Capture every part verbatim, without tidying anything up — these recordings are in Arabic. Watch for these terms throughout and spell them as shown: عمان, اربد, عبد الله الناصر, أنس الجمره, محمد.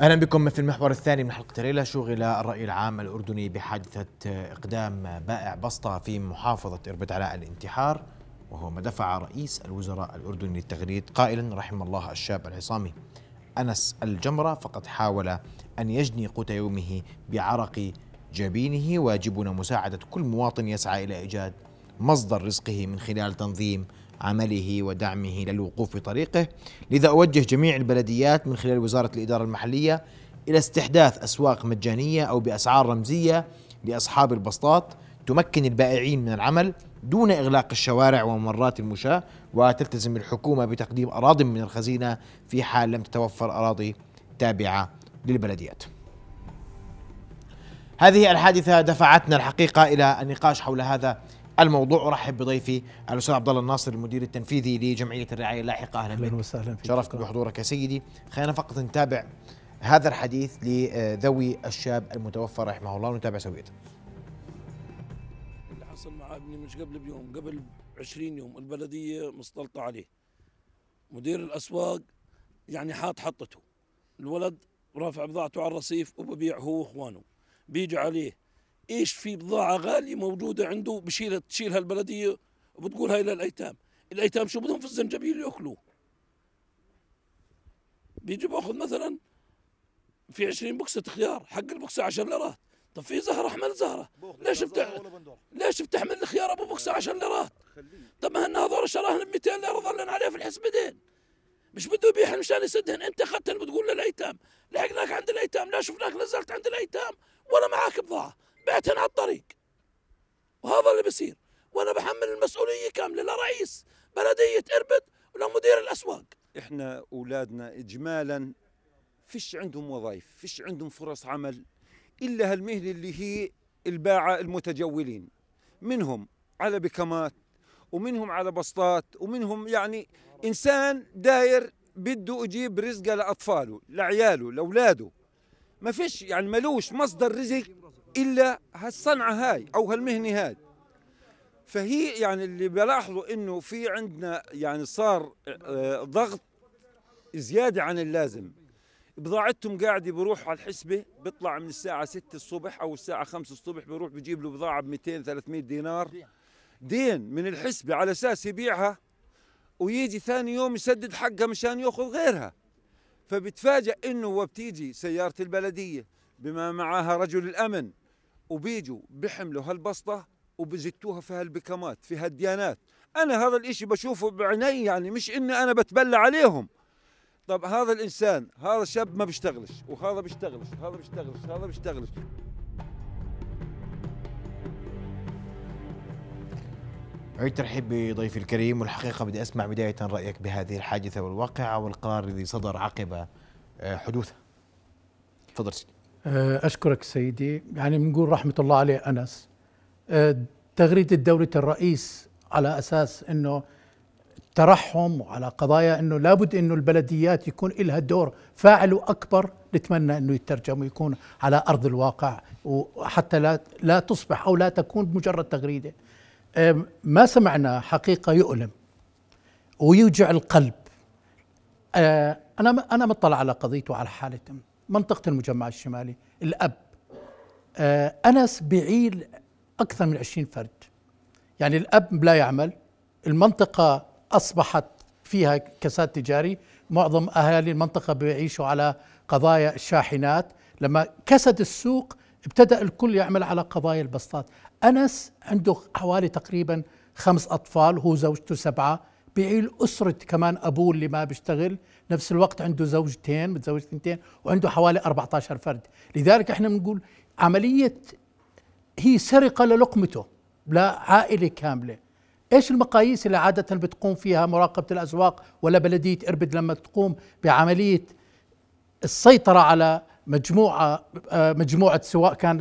أهلا بكم في المحور الثاني من حلقة الليلة. شغل الرأي العام الأردني بحادثة إقدام بائع بسطة في محافظة إربد علاء الانتحار، وهو ما دفع رئيس الوزراء الأردني للتغريد قائلا رحم الله الشاب العصامي أنس الجمره، فقد حاول أن يجني قوت يومه بعرق جبينه. واجبنا مساعدة كل مواطن يسعى إلى إيجاد مصدر رزقه من خلال تنظيم عمله ودعمه للوقوف في طريقه، لذا أوجه جميع البلديات من خلال وزارة الإدارة المحلية إلى استحداث أسواق مجانية أو بأسعار رمزية لأصحاب البسطات تمكن البائعين من العمل دون إغلاق الشوارع وممرات المشاة، وتلتزم الحكومة بتقديم أراضي من الخزينة في حال لم تتوفر أراضي تابعة للبلديات. هذه الحادثة دفعتنا الحقيقة إلى النقاش حول هذا الموضوع. أرحب بضيفي الأستاذ عبد الله الناصر المدير التنفيذي لجمعية الرعاية اللاحقة. أهلا بك، شرفت بحضورك يا سيدي. خلينا فقط نتابع هذا الحديث لذوي الشاب المتوفى رحمه الله ونتابع سويته. اللي حصل مع ابني مش قبل بيوم، قبل عشرين يوم البلدية مستلطة عليه، مدير الأسواق يعني حاط حطته، الولد رافع بضاعته على الرصيف وببيع هو وإخوانه، بيجي عليه ايش في بضاعه غاليه موجوده عنده بشيلها تشيلها البلديه وبتقول هاي للايتام، الايتام شو بدهم في الزنجبيل ياكلوه. بيجي باخذ مثلا في عشرين بوكسه خيار، حق البوكسه عشر ليرات، طب في زهره احمل زهره، ليش بتع... ليش بتحمل الخيار ابو بوكسه عشر ليرات؟ طب ما هن هذول شراهن ب مئتين ليره ظلن عليه في الحسبتين، مش بده يبيعهن مشان يسدهن، انت اخذتهن بتقول للايتام، لحقناك عند الايتام، لا شفناك نزلت عند الايتام ولا معك بضاعه، بعتهن على الطريق. وهذا اللي بصير، وانا بحمل المسؤوليه كامله لرئيس بلديه اربد ولمدير الاسواق. احنا اولادنا اجمالا فيش عندهم وظائف، فيش عندهم فرص عمل الا هالمهنه اللي هي الباعه المتجولين، منهم على بكمات ومنهم على بسطات ومنهم يعني انسان داير بده يجيب رزقه لاطفاله، لعياله، لاولاده. ما فيش يعني ملوش مصدر رزق إلا هالصنعة هاي أو هالمهنة هاي. فهي يعني اللي بلاحظوا إنه في عندنا يعني صار ضغط زيادة عن اللازم، بضاعتهم قاعدة بروح على الحسبة، بيطلع من الساعة ستة الصبح أو الساعة خمسة الصبح بروح بجيب له بضاعة ب مئتين ثلاثمئة دينار دين من الحسبة على أساس يبيعها، ويجي ثاني يوم يسدد حقها مشان يأخذ غيرها. فبتفاجأ إنه وبتيجي سيارة البلدية بما معها رجل الأمن، وبيجوا بحملوا هالبسطة وبزتوها في هالبكمات في هالديانات. أنا هذا الإشي بشوفه بعيني، يعني مش إني أنا بتبلى عليهم. طب هذا الإنسان، هذا الشاب ما بيشتغلش، وهذا بيشتغلش، هذا بيشتغلش، هذا بيشتغلش. أعيد ترحيب بضيفي الكريم، والحقيقة بدي أسمع بداية رأيك بهذه الحادثة والواقعة والقرار الذي صدر عقب حدوثها. تفضل سيدي. أشكرك سيدي. يعني بنقول رحمة الله عليه أنس، تغريدة دولة الرئيس على أساس أنه ترحم على قضايا أنه لابد أنه البلديات يكون لها دور فاعل وأكبر، نتمنى أنه يترجم ويكون على أرض الواقع، وحتى لا, لا تصبح أو لا تكون مجرد تغريدة. ما سمعنا حقيقة يؤلم ويوجع القلب. أنا أنا مطلع على قضيته وعلى حالتهم، منطقة المجمع الشمالي. الأب آه أنس بيعيل أكثر من عشرين فرد، يعني الأب لا يعمل، المنطقة أصبحت فيها كساد تجاري، معظم أهالي المنطقة بيعيشوا على قضايا الشاحنات. لما كسد السوق ابتدأ الكل يعمل على قضايا البسطات. أنس عنده حوالي تقريبا خمس أطفال، هو زوجته سبعة، بيعيل أسرة كمان أبوه اللي ما بيشتغل، نفس الوقت عنده زوجتين، متزوج اثنتين، وعنده حوالي أربعة عشر فرد. لذلك احنا بنقول عملية هي سرقة للقمته لعائلة كاملة. ايش المقاييس اللي عادة بتقوم فيها مراقبة الأسواق ولا بلدية إربد لما تقوم بعملية السيطرة على مجموعة مجموعة سواء كان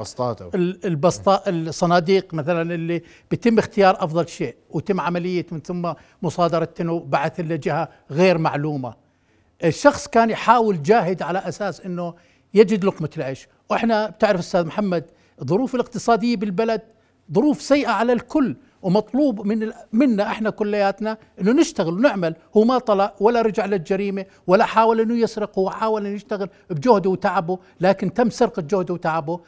بسطات أو البسطاء الصناديق مثلا اللي بتم اختيار أفضل شيء وتم عملية من ثم مصادرة وبعث لجهة غير معلومة. الشخص كان يحاول جاهد على أساس أنه يجد لقمة العيش، وإحنا بتعرف أستاذ محمد الظروف الاقتصادية بالبلد ظروف سيئة على الكل، ومطلوب من منا احنا كلياتنا انه نشتغل ونعمل. هو ما طلع ولا رجع للجريمه ولا حاول انه يسرق، هو حاول انه يشتغل بجهده وتعبه، لكن تم سرقه جهده وتعبه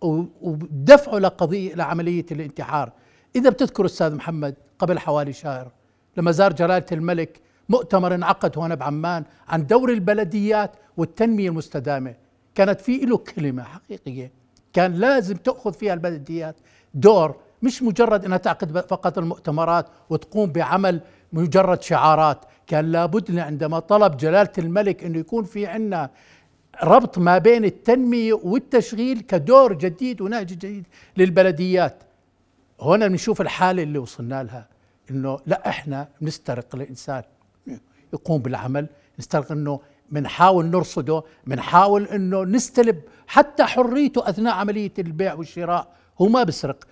ودفعه لقضيه لعمليه الانتحار. اذا بتذكر استاذ محمد، قبل حوالي شهر لما زار جلاله الملك مؤتمر انعقد هنا بعمان عن دور البلديات والتنميه المستدامه، كانت في له كلمه حقيقيه كان لازم تاخذ فيها البلديات دور، مش مجرد انها تعقد فقط المؤتمرات وتقوم بعمل مجرد شعارات. كان لابد عندما طلب جلاله الملك انه يكون في عندنا ربط ما بين التنميه والتشغيل كدور جديد ونهج جديد للبلديات. هنا بنشوف الحاله اللي وصلنا لها، انه لا احنا بنسترق الانسان يقوم بالعمل، نسترق انه بنحاول نرصده، بنحاول انه نستلب حتى حريته اثناء عمليه البيع والشراء، هو ما بيسرق.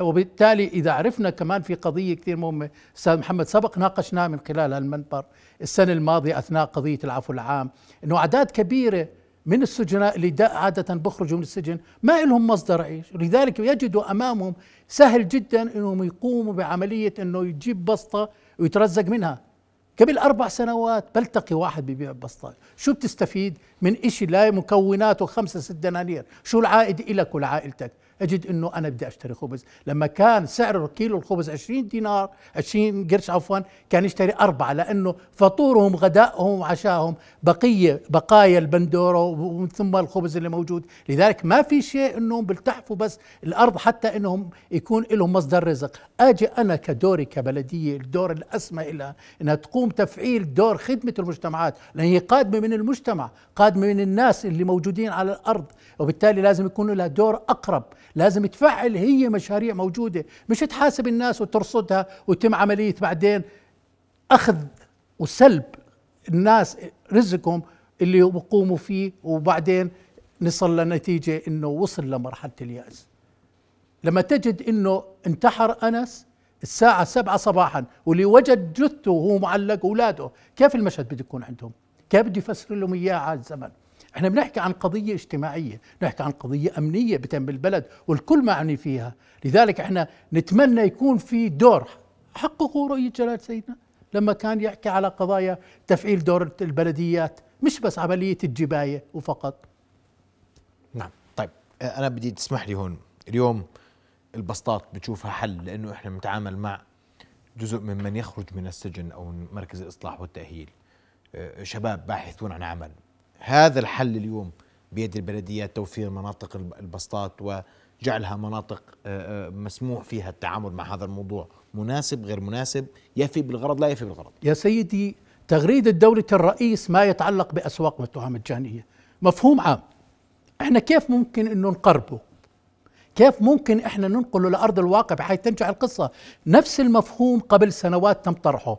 وبالتالي اذا عرفنا كمان في قضيه كثير مهمه استاذ محمد، سبق ناقشناها من خلال هالمنبر السنه الماضيه اثناء قضيه العفو العام، انه اعداد كبيره من السجناء اللي عاده بخرجوا من السجن ما لهم مصدر عيش، لذلك يجدوا امامهم سهل جدا انهم يقوموا بعمليه انه يجيب بسطه ويترزق منها. قبل أربع سنوات بلتقي واحد ببيع بسطة، شو بتستفيد من إشي لا مكوناته خمسة ست دنانير، شو العائد إلك ولعائلتك؟ أجد إنه أنا بدي أشتري خبز، لما كان سعر كيلو الخبز عشرين دينار عشرين قرش عفوا كان يشتري أربعة، لأنه فطورهم غدائهم وعشاهم بقية بقايا البندورة ومن ثم الخبز اللي موجود، لذلك ما في شيء إنهم بلتحفوا بس الأرض حتى إنهم يكون لهم مصدر رزق. أجي أنا كدوري كبلدية، الدور الأسمى إلها إنها تقوم تفعيل دور خدمة المجتمعات، لأن هي قادمة من المجتمع، قادمة من الناس اللي موجودين على الأرض، وبالتالي لازم يكون لها دور أقرب، لازم تفعل هي مشاريع موجودة، مش تحاسب الناس وترصدها وتم عملية بعدين أخذ وسلب الناس رزقهم اللي بقوموا فيه، وبعدين نصل لنتيجة إنه وصل لمرحلة اليأس. لما تجد إنه انتحر أنس الساعة سبعة صباحا واللي وجد جثته وهو معلق أولاده، كيف المشهد بده يكون عندهم؟ كيف بده يفسر لهم إياه على الزمن؟ احنا بنحكي عن قضية اجتماعية، بنحكي عن قضية أمنية بتم بالبلد والكل معني فيها، لذلك احنا نتمنى يكون في دور حققه رؤية جلالة سيدنا لما كان يحكي على قضايا تفعيل دور البلديات، مش بس عملية الجباية وفقط. نعم، طيب أنا بدي تسمح لي هون، اليوم البسطات بتشوفها حل لأنه احنا بنتعامل مع جزء من من يخرج من السجن أو من مركز الإصلاح والتأهيل، شباب باحثون عن عمل. هذا الحل اليوم بيد البلديات، توفير مناطق البسطات وجعلها مناطق مسموح فيها التعامل مع هذا الموضوع، مناسب غير مناسب، يفي بالغرض لا يفي بالغرض. يا سيدي، تغريدة دولة الرئيس ما يتعلق بأسواق والتهم مجانية مفهوم عام، احنا كيف ممكن انه نقربه؟ كيف ممكن احنا ننقله لأرض الواقع بحيث تنجح القصة؟ نفس المفهوم قبل سنوات تم طرحه،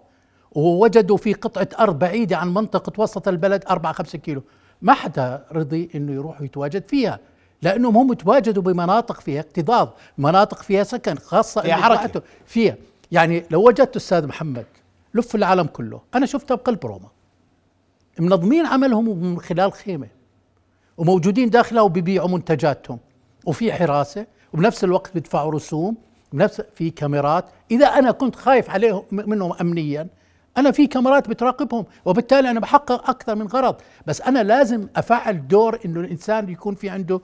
ووجدوا في قطعة أرض بعيدة عن منطقة وسط البلد أربعة خمسة كيلو، ما حدا رضي إنه يروح يتواجد فيها، لأنهم هم تواجدوا بمناطق فيها اكتظاظ، مناطق فيها سكن، خاصة فيها حركة فيها. يعني لو وجدت أستاذ محمد لف العالم كله، أنا شفتها بقلب روما، منظمين عملهم من خلال خيمة وموجودين داخلها وبيبيعوا منتجاتهم، وفي حراسة وبنفس الوقت بيدفعوا رسوم، بنفس في كاميرات. إذا أنا كنت خايف عليهم منهم أمنياً، أنا في كاميرات بتراقبهم، وبالتالي أنا بحقق أكثر من غرض. بس أنا لازم أفعل دور إنه الإنسان يكون في عنده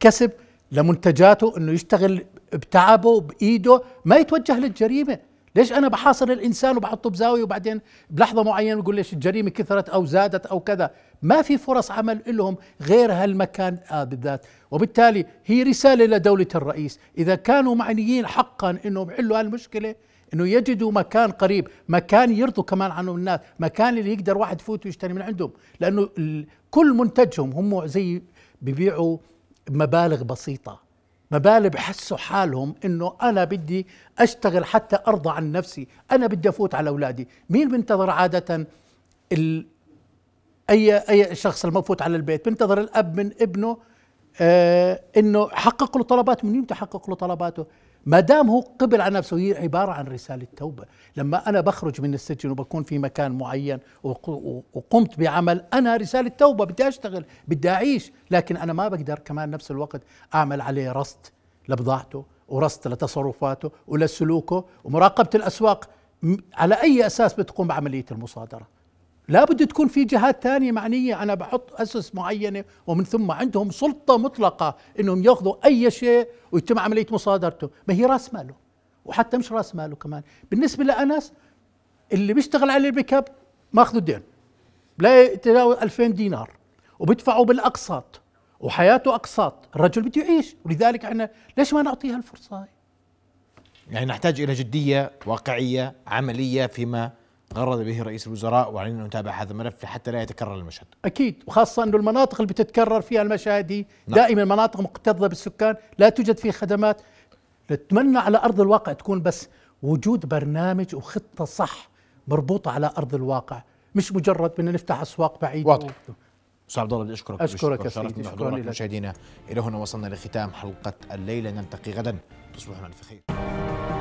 كسب لمنتجاته، إنه يشتغل بتعبه بإيده، ما يتوجه للجريمة. ليش أنا بحاصر الإنسان وبحطه بزاوية وبعدين بلحظة معينة بقول ليش الجريمة كثرت أو زادت أو كذا؟ ما في فرص عمل لهم غير هالمكان آه بالذات. وبالتالي هي رسالة لدولة الرئيس، إذا كانوا معنيين حقا إنهم يحلوا هالمشكلة، انه يجدوا مكان قريب، مكان يرضوا كمان عنه الناس، مكان اللي يقدر واحد يفوت ويشتري من عندهم، لانه كل منتجهم هم زي بيبيعوا مبالغ بسيطه، مبالغ بحسوا حالهم انه انا بدي اشتغل حتى ارضى عن نفسي، انا بدي افوت على اولادي. مين بنتظر عاده ال... اي اي شخص لما بفوت على البيت بنتظر الاب من ابنه آه انه حقق له طلباته. من يمتى حقق له طلباته؟ ما دام هو قبل على نفسه. هي عبارة عن رسالة توبة. لما أنا بخرج من السجن وبكون في مكان معين وقمت بعمل، أنا رسالة توبة، بدي أشتغل، بدي أعيش، لكن أنا ما بقدر كمان نفس الوقت أعمل عليه رصد لبضاعته ورصد لتصرفاته ولسلوكه ومراقبة الأسواق. على أي أساس بتقوم بعملية المصادرة؟ لا بد تكون في جهات ثانية معنية، أنا بحط أسس معينة ومن ثم عندهم سلطة مطلقة إنهم يأخذوا أي شيء ويتم عملية مصادرته. ما هي رأس ماله، وحتى مش رأس ماله كمان. بالنسبة لأنس اللي بيشتغل على البيك اب ماخذوا دين لا يتجاوز ألفين دينار وبيدفعوا بالأقساط وحياته أقساط، الرجل بده يعيش. ولذلك احنا ليش ما نعطيها الفرصة هاي؟ يعني نحتاج إلى جدية واقعية عملية فيما غرد به رئيس الوزراء، وعلينا أن نتابع هذا الملف حتى لا يتكرر المشهد. أكيد، وخاصة أنه المناطق اللي بتتكرر فيها المشاهد دي دائما مناطق مكتظة بالسكان، لا توجد فيه خدمات. نتمنى على أرض الواقع تكون بس وجود برنامج وخطة صح مربوطة على أرض الواقع، مش مجرد بدنا نفتح أسواق بعيدة. واضح. أستاذ عبد الله بدي أشكرك أشكرك سيدي، شكرا لك. مشاهدينا إلى هنا وصلنا لختام حلقة الليلة، نلتقي غدا، تصبحون على خير.